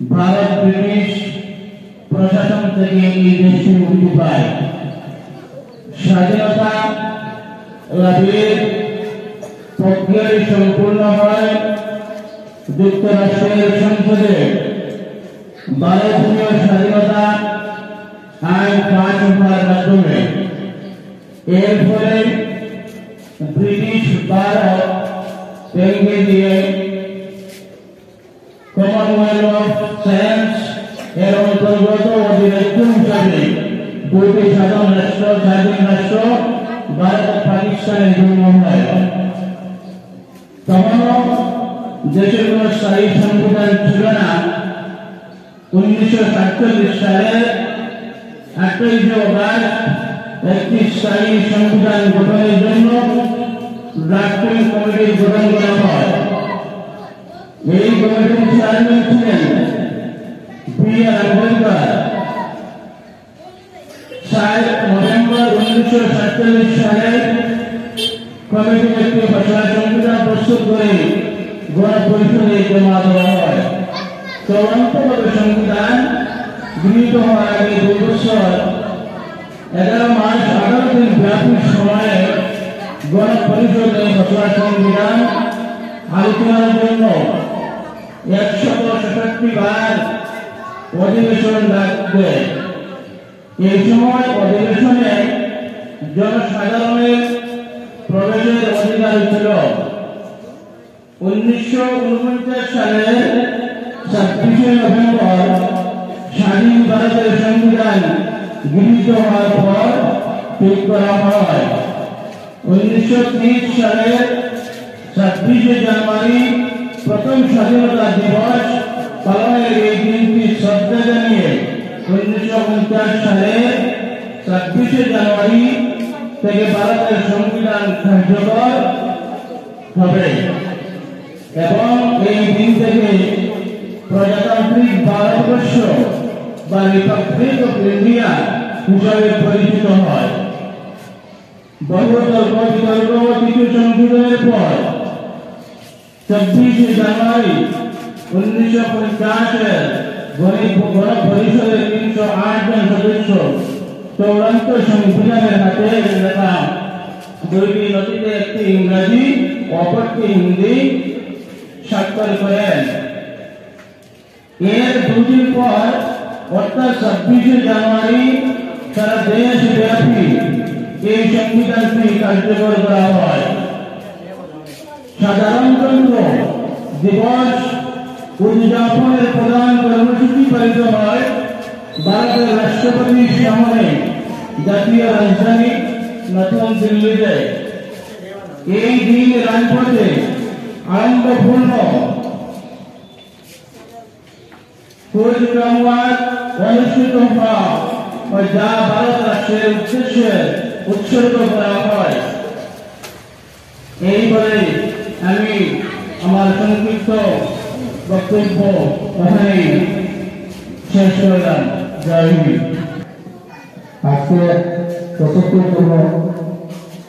Bharat British प्रशासन तरीके की देश में उठी पाए शादीनता लाभीर प्रक्रिया संपूर्ण है दुर्घटना संसदे भारत में शादीनता आय पांच बार बंदों में एक बार ब्रिटिश भारत तरीके दिए Commonwealth of Science এর অন্তর্গত অধিরাজ্য হিসাবে দুটি স্বাধীন রাষ্ট্র ভারত পাকিস্তানের জন্ম হয়। তখন দেশের কোন স্থায়ী সংবিধান ছিল না। 1947 সালে 28 আগস্ট একটি স্থায়ী সংবিধান গঠনের জন্য ড্রাফটিং কমিটি গঠন করা হয়। এই কমিটির চেয়ারম্যান ছিলেন বি আর আম্বেদকর। 6 নভেম্বর 1947 সালে কমিটি একটি ভাষা সংবিধান প্রস্তুত করে গণপরিষদে জমা দেওয়া হয়। চূড়ান্তভাবে সংবিধান গৃহীত হওয়ার আগে 2 বছর 11 মাস 18 দিন ব্যাপী সময়ে গণপরিষদে ভাষা সংবিধান আলোচনার জন্য 167 বার অধিবেশন লাগবে। এই সময় অধিবেশনে জনসাধারণের প্রবেশের অধিকার ছিল। 1949 সালের 26 নভেম্বর স্বাধীন ভারতের সংবিধান গৃহীত হওয়ার পর ঠিক করা হয়। 1930 সালের 26 জানুয়ারি প্রথম স্বাধীনতা দিবস পালনের এই দিনটি শ্রদ্ধা জানিয়ে 1949 সালে 26 জানুয়ারি থেকে ভারতের সংবিধান কার্যকর হবে এবং এই দিন থেকে প্রজাতান্ত্রিক ভারতবর্ষ বা রিপাবলিক অফ ইন্ডিয়া হিসাবে পরিচিত হয়। বহুতর্ক বিতর্ক ও কিছু সংশোধনের পর 26 জানুয়ারি 1950 গণপরিষদের 308 জন সদস্য চূড়ান্ত সংবিধানের হাতে লেখা দুইটি নথিতে একটি ইংরেজি অপরটি হিন্দি স্বাক্ষর করেন। এর 2 দিন পর অর্থাৎ 26 জানুয়ারি সারা দেশব্যাপী এই সংবিধানটি কার্যকর করা হয়। সাধারণতন্ত্র দিবস উদযাপনের প্রধান কর্মসূচি পালিত হয় ভারতের রাষ্ট্রপতির সামনে জাতীয় রাজধানী নতুন দিল্লিতে। এই দিন রাজপথে আনন্দপূর্ণ কুচকাওয়াজ অনুষ্ঠিত হয় যা ভারত রাষ্ট্রের উদ্দেশ্যে উৎসর্গ করা হয়। এইবারে আমি আমার সংক্ষিপ্ত বক্তব্য এখানেই শেষ করলাম। জয় হিন্দ। আজকে 74তম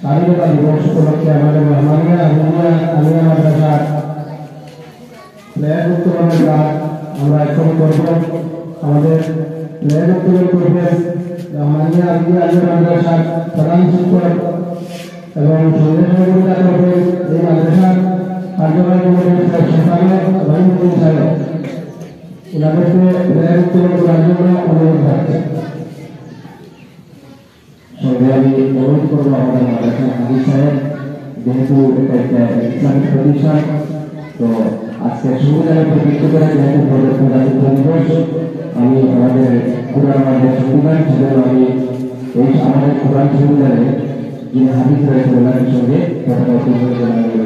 স্বাধীনতা দিবস উপলক্ষে আমাদের মেহমানিয়া আলিয়া মাদ্রাসা ফ্ল্যাগ উত্তোলনের কাজ আমরা এখন করব। আমাদের ফ্ল্যাগ উত্তোলন করবেন মেহমানিয়া আলিয়া মাদ্রাসার প্রধান শিক্ষক এবং সহযোগিতা করবেন এই মাদ্রাসার কার্যকরী কমিটির সম্পাদক রহিমুদ্দিন সাহেব। ওনাদেরকে উত্তোলন করার জন্য অনুরোধ থাকছে। সঙ্গে আমি অনুরোধ করবো আমাদের মাদ্রাসা হাজি সাহেব, যেহেতু এটা একটা ইসলামিক প্রতিষ্ঠান, তো আজকে সংবিধানের উপর ভিত্তি করে যেহেতু প্রজাতন্ত্র দিবস আমি আমাদের কোরআন সংবিধান সেজন্য আমি এই আমাদের কোরআন সংবিধানে যিনি হাদিস রয়েছে ওনাদের সঙ্গে কথাটা রয়েছে।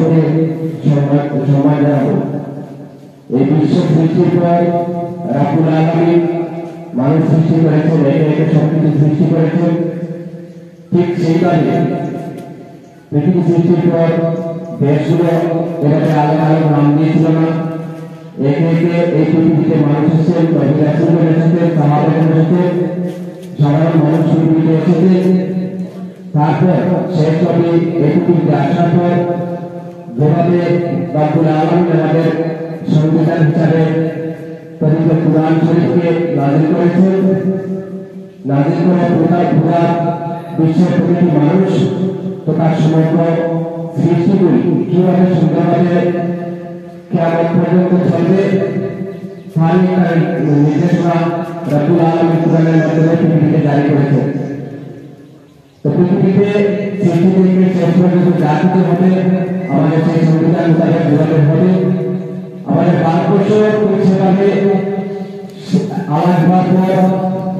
আসরে সম্মান সমাজ রাখো। এই বিশ্ব সৃষ্টি করার রাবুল আলামিন মানুষ সৃষ্টি করেছেন, একে একে সবকিছু সৃষ্টি করেছেন। ঠিক সেইভাবে পৃথিবী সৃষ্টির পর দেশগুলো এটাকে আলাদা আলাদা নাম দিয়েছিল না, একে একে এই পৃথিবীতে মানুষ এসেছেন, এসেছেন সাহায্য এসেছে, সাধারণ মানুষ পৃথিবীতে এসেছে। তারপর শেষ কবি এটুকুতে আসার পর যেভাবে রাব্বুল আলামিন আমাদের সংবিধান হিসাবে পবিত্র কুরআন শরীফকে নাজিল করেছেন, নাজিল করে পুরা পুরা বিশ্বের প্রতিটি মানুষ তথা সমগ্র সৃষ্টিগুলি কিভাবে সুন্দরভাবে কেমন পর্যন্ত চলবে তারই নির্দেশনা রাব্বুল আলামিন কুরআনের মাধ্যমে পৃথিবীতে জারি করেছেন। তো পৃথিবীতে সৃষ্টি থেকে শেষ পর্যন্ত যা কিছু হবে আমাদের সেই সংবিধান হিসাবে বোঝাতে হবে। আমাদের ভারতবর্ষ সেভাবে আলাদা হওয়ার পর,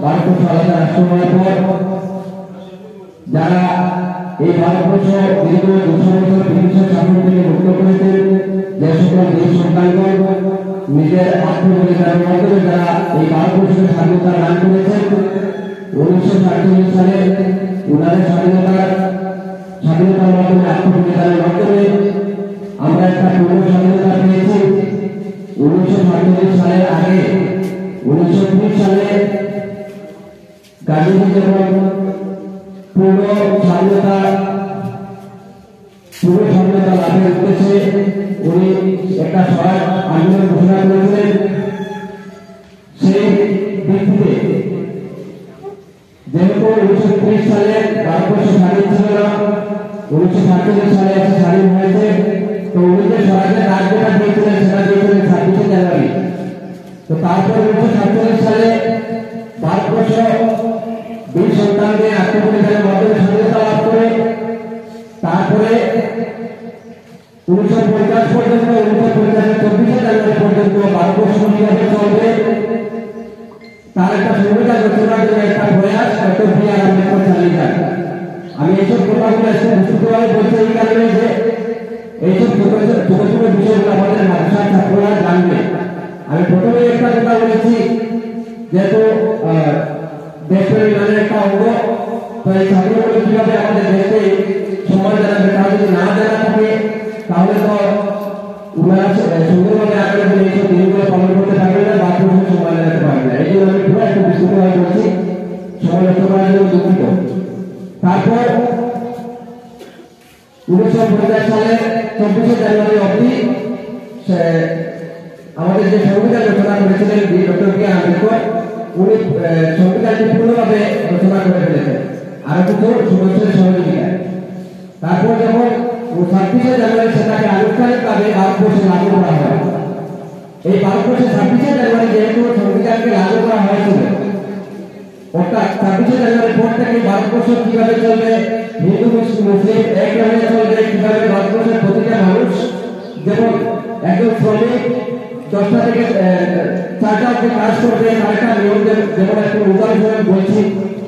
ভারতবর্ষ আলাদা রাষ্ট্র হওয়ার পর, যারা এই ভারতবর্ষ দীর্ঘ 200 বছর ব্রিটিশের শাসন থেকে মুক্ত করেছেন, যে সকল দেশ সন্তানগণ নিজের আত্মবলিদান করে যারা এই ভারতবর্ষের স্বাধীনতা দান করেছেন, 1947 সালে উনাদের স্বাধীনতার মাধ্যমে আত্মবলিদানের মাধ্যমে আমরা একটা পূর্ণ স্বাধীনতা পেয়েছি। 1947 সালের আগে 1920 সালে গান্ধীজি যখন পূর্ণ স্বাধীনতা লাভের উদ্দেশ্যে উনি একটা স্বরাজ আন্দোলন ঘোষণা করেছিলেন। সেই ভিত্তিতে যেহেতু 1930 সালে ভারতবর্ষ স্বাধীন ছিল না, 1947 সালে এসে স্বাধীন হয়েছে। তো উনি যে স্বরাজের রাজ্যটা দিয়েছিলেন সেটা দিয়েছিলেন 26 জানুয়ারি। তো তারপর 1947 সালে ভারতবর্ষ বীর সন্তানদের আত্মবলিদানের মাধ্যমে স্বাধীনতা লাভ করে তারপরে 1950 পর্যন্ত 1950 24 জানুয়ারি পর্যন্ত ভারতবর্ষ কিভাবে চলবে তার একটা সুবিধা ঘোষণার জন্য একটা প্রয়াস ডক্টর বি আর আম্বেদকর চালিয়ে যান। আমি এইসব কথাগুলো বিশুদ্ধভাবে বলছি এই কারণে যে এইসব ছোট ছোট বিষয়গুলো আমাদের মাদ্রাসার ছাত্ররা জানবে। আমি প্রথমেই একটা কথা বলেছি, যেহেতু দেশপ্রেমী নামের একটা অঙ্গ, তো এই ছাত্রগুলো কিভাবে আমাদের দেশে সম্মান জানাবে তা যদি না জানা থাকে তাহলে তো ওনারা সুন্দরভাবে আগে এইসব দিনগুলো পালন করতে পারবে না, বাথরুমে সম্মান জানাতে পারবে না। এই জন্য আমি পুরো একটু বিশুদ্ধভাবে বলছি, সমালোচনার জন্য দুঃখিত। তারপর 1950 সালে 24 জানুয়ারি অবধি আমাদের যে সংবিধান রচনা করেছিলেন ডক্টর বি আর আম্বেদকর, উনি সংবিধানটি পূর্ণভাবে রচনা করে ফেলেছেন আরো কিন্তু সদস্যের সহযোগিতায়। তারপর যখন 26 জানুয়ারি সেটাকে আনুষ্ঠানিকভাবে ভারতবর্ষে লাগু করা হয়। এই ভারতবর্ষে 26 জানুয়ারি যেহেতু সংবিধানকে লাগু করা হয়েছিল, অর্থাৎ 26 জানুয়ারি পর থেকে ভারতবর্ষ কিভাবে চলবে, হিন্দু মুসলিম এক নামে চলবে, কিভাবে ভারতবর্ষের প্রতিটা মানুষ যেমন একজন শ্রমিক 10টা থেকে 4টা অব্দি কাজ করবে, একটা নিয়ম যেমন একটু উদাহরণ বলছি,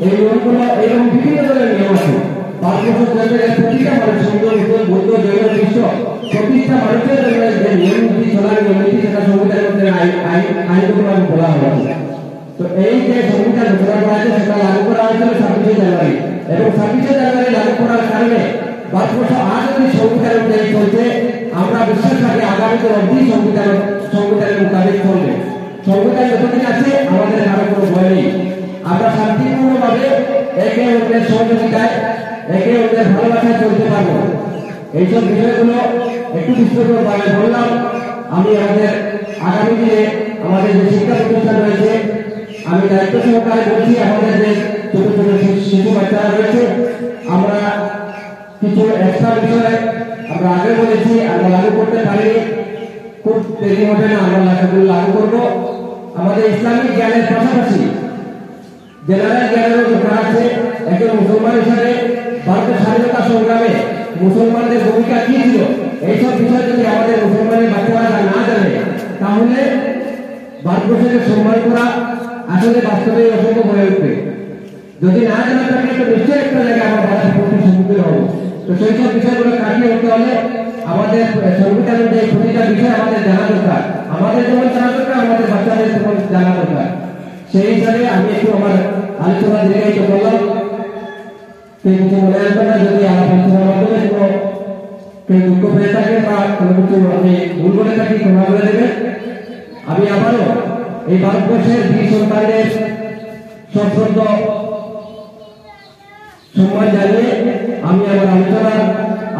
এই নিয়মগুলো এরকম বিভিন্ন ধরনের নিয়ম আছে ভারতবর্ষ চলবে। প্রতিটা মানুষ হিন্দু মুসলিম বৌদ্ধ জৈন খ্রিস্ট প্রতিটা মানুষের যে নিয়ম নীতি চলার নিয়ম নীতি সেটা সংবিধানের মধ্যে আইনগতভাবে বলা হয়েছে। তো এই যে সংবিধান ঘোষণা করা হয়েছে সেটা লাগু করা হয়েছিল 26 জানুয়ারি, এবং 26 জানুয়ারি লাগু করার কারণে ভারতবর্ষ আজ অব্দি সংবিধান অনুযায়ী চলছে। আমরা বিশ্বাস রাখি আগামীতে অব্দি সংবিধানের মোতাবেক চলবে। সংবিধান যতদিন আছে আমাদের কারো কোনো ভয় নেই। আমরা শান্তিপূর্ণভাবে একে অন্যের সহযোগিতায় একে অন্যের ভালোবাসায় চলতে পারবো। এইসব বিষয়গুলো একটু বিস্তৃতভাবে বললাম। আমি আমাদের আগামী দিনে আমাদের যে শিক্ষা প্রতিষ্ঠান রয়েছে, আমি দায়িত্ব সহকারে বলছি, আমাদের যে ছোট ছোট শিশু বাচ্চারা রয়েছে, আমরা কিছু এক্সট্রা বিষয়ে আমরা আগে বলেছি আমরা লাগু করতে পারিনি, খুব দেরি হবে না আমরা সেগুলো লাগু করবো। আমাদের ইসলামিক জ্ঞানের পাশাপাশি জেনারেল জ্ঞানেরও দরকার আছে। একজন মুসলমান হিসাবে ভারতের স্বাধীনতা সংগ্রামে মুসলমানদের ভূমিকা কি ছিল, এইসব বিষয় যদি আমাদের মুসলমানের বাচ্চারা না জানে তাহলে ভারতবর্ষকে সম্মান করা আসলে বাস্তবে অসম্ভব হয়ে উঠবে। যদি না জানা থাকে তো নিশ্চয়ই একটা জায়গায় আমার বাধা সম্মুখীন হবো। তো সেইসব বিষয়গুলো কাটিয়ে উঠতে হলে আমাদের সংবিধানের যে ভূমিকা বিষয় আমাদের জানা দরকার, আমাদের যেমন জানা দরকার আমাদের বাচ্চাদের তেমন জানা দরকার। সেই হিসাবে আমি একটু আমার আলোচনা জায়গায় করলাম, কেউ কিছু মনে আসবে না, যদি আমার আলোচনার মাধ্যমে কোনো কেউ দুঃখ পেয়ে থাকে বা কোনো কিছু আমি ভুল করে থাকি ক্ষমা করে দেবে। আমি আবারও এই ভারতবর্ষের দুই সরকারের সশ্রদ্ধ সম্মান জানিয়ে আমি আমার আলোচনা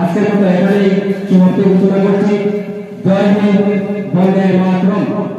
আজকের মতো এখানেই সমাপ্তি ঘোষণা করছি। জয় হিন্দ, বন্দে মাতরম।